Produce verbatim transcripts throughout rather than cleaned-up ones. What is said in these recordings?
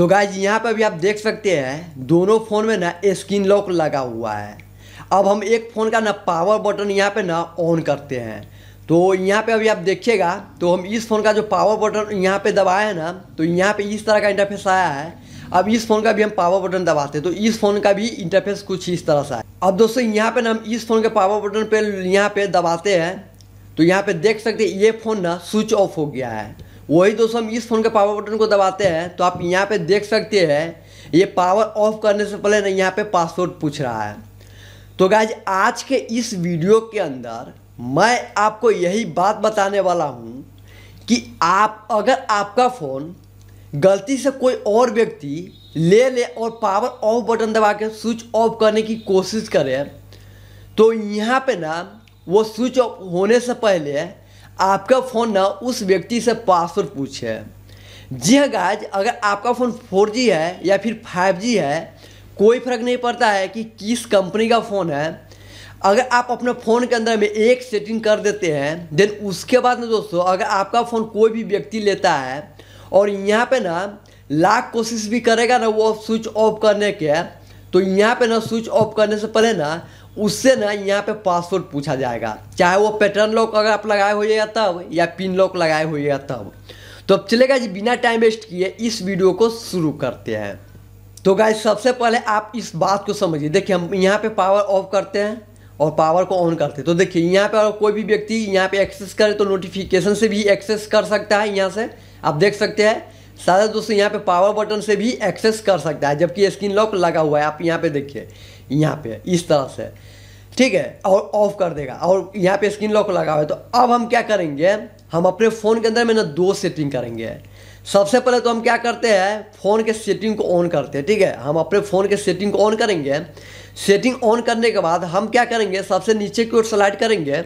तो गाइज यहाँ पर भी आप देख सकते हैं दोनों फ़ोन में ना स्क्रीन लॉक लगा हुआ है। अब हम एक फ़ोन का ना पावर बटन यहाँ पे ना ऑन करते हैं, तो यहाँ पे अभी आप देखिएगा तो हम इस फ़ोन का जो पावर बटन यहाँ पे दबाए हैं ना तो यहाँ पे इस तरह का इंटरफेस आया है। अब इस फ़ोन का भी हम पावर बटन दबाते हैं तो इस फ़ोन का भी इंटरफेस कुछ इस तरह सा है। अब दोस्तों यहाँ पे ना हम इस फ़ोन के पावर बटन पे यहाँ पे दबाते हैं तो यहाँ पे देख सकते हैं ये फ़ोन ना स्विच ऑफ हो गया है। वही दोस्तों हम इस फ़ोन के पावर बटन को दबाते हैं तो आप यहाँ पे देख सकते हैं ये पावर ऑफ करने से पहले ना यहाँ पे पासवर्ड पूछ रहा है। तो गाइज आज के इस वीडियो के अंदर मैं आपको यही बात बताने वाला हूँ कि आप अगर आपका फ़ोन गलती से कोई और व्यक्ति ले ले और पावर ऑफ बटन दबा के स्विच ऑफ करने की कोशिश करे तो यहाँ पे ना वो स्विच ऑफ होने से पहले आपका फ़ोन ना उस व्यक्ति से पासवर्ड पूछे। जी हाँ गाइज, अगर आपका फ़ोन फोर जी है या फिर फाइव जी है कोई फ़र्क नहीं पड़ता है कि किस कंपनी का फ़ोन है, अगर आप अपने फ़ोन के अंदर में एक सेटिंग कर देते हैं देन उसके बाद में दोस्तों अगर आपका फ़ोन कोई भी व्यक्ति लेता है और यहाँ पे ना लाख कोशिश भी करेगा ना वो स्विच ऑफ करने के तो यहाँ पे ना स्विच ऑफ करने से पहले ना उससे ना यहाँ पे पासवर्ड पूछा जाएगा, चाहे वो पैटर्न लॉक अगर आप लगाए होइएगा तब या पिन लॉक लगाए होइएगा तब। तो अब चलेगा जी बिना टाइम वेस्ट किए इस वीडियो को शुरू करते हैं। तो गाइज सबसे पहले आप इस बात को समझिए, देखिए हम यहाँ पे पावर ऑफ करते हैं और पावर को ऑन करते हैं तो देखिए यहाँ पे अगर कोई भी व्यक्ति यहाँ पे एक्सेस करे तो नोटिफिकेशन से भी एक्सेस कर सकता है, यहाँ से आप देख सकते हैं सारे दोस्तों यहाँ पे पावर बटन से भी एक्सेस कर सकता है जबकि स्क्रीन लॉक लगा हुआ है। आप यहाँ पे देखिए यहाँ पे इस तरह से ठीक है और ऑफ कर देगा और यहाँ पे स्क्रीन लॉक लगा हुआ है। तो अब हम क्या करेंगे, हम अपने फ़ोन के अंदर में ना दो सेटिंग करेंगे। सबसे पहले तो हम क्या करते हैं फ़ोन के सेटिंग को ऑन करते हैं, ठीक है हम अपने फ़ोन के सेटिंग को ऑन करेंगे। सेटिंग ऑन करने के बाद हम क्या करेंगे सबसे नीचे की ओर स्लाइड करेंगे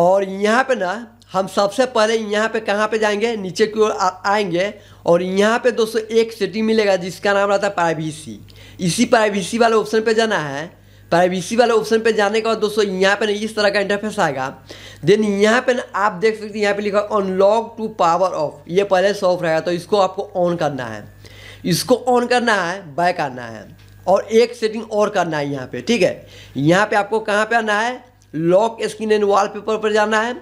और यहाँ पे ना हम सबसे पहले यहाँ पे कहाँ पे जाएंगे नीचे की ओर आएंगे और यहाँ पे दोस्तों एक सेटिंग मिलेगा जिसका नाम रहता है प्राइवेसी। इसी प्राइवेसी वाले ऑप्शन पे जाना है। प्राइवेसी वाले ऑप्शन पे जाने के बाद दोस्तों यहाँ पे ना इस तरह का इंटरफेस आएगा। देन यहाँ पे ना आप देख सकते हैं यहाँ पे लिखा अनलॉक टू पावर ऑफ, ये पहले से ऑफ रहेगा तो इसको आपको ऑन करना है, इसको ऑन करना है, बैक आना है और एक सेटिंग और करना है यहाँ पे, ठीक है। यहाँ पे आपको कहाँ पे आना है लॉक स्क्रीन एंड वॉलपेपर पर जाना है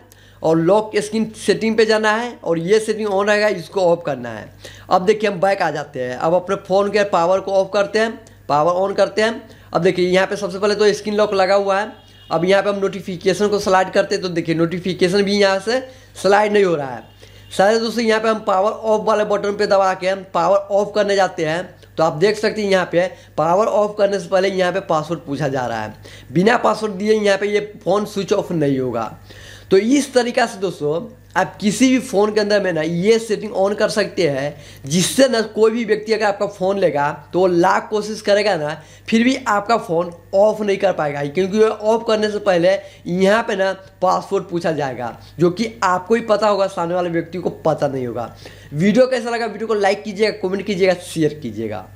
और लॉक स्क्रीन सेटिंग पे जाना है और ये सेटिंग ऑन रहेगा, इसको ऑफ करना है। अब देखिए हम बैक आ जाते हैं, अब अपने फ़ोन के पावर को ऑफ करते हैं, पावर ऑन करते हैं। अब देखिए यहाँ पे सबसे पहले तो स्क्रीन लॉक लगा हुआ है। अब यहाँ पे हम नोटिफिकेशन को स्लाइड करते हैं तो देखिए नोटिफिकेशन भी यहाँ से स्लाइड नहीं हो रहा है। सारे दोस्तों यहाँ पे हम पावर ऑफ वाले बटन पे दबा के हम पावर ऑफ करने जाते हैं तो आप देख सकते हैं यहाँ पे पावर ऑफ करने से पहले यहाँ पे पासवर्ड पूछा जा रहा है। बिना पासवर्ड दिए यहाँ पे ये फ़ोन स्विच ऑफ नहीं होगा। तो इस तरीक़ा से दोस्तों आप किसी भी फ़ोन के अंदर में ना ये सेटिंग ऑन कर सकते हैं जिससे ना कोई भी व्यक्ति अगर आपका फ़ोन लेगा तो वो लाख कोशिश करेगा ना फिर भी आपका फ़ोन ऑफ नहीं कर पाएगा क्योंकि ऑफ करने से पहले यहाँ पे ना पासवर्ड पूछा जाएगा जो कि आपको ही पता होगा, सामने वाले व्यक्ति को पता नहीं होगा। वीडियो कैसा लगा वीडियो को लाइक कीजिएगा, कमेंट कीजिएगा, शेयर कीजिएगा।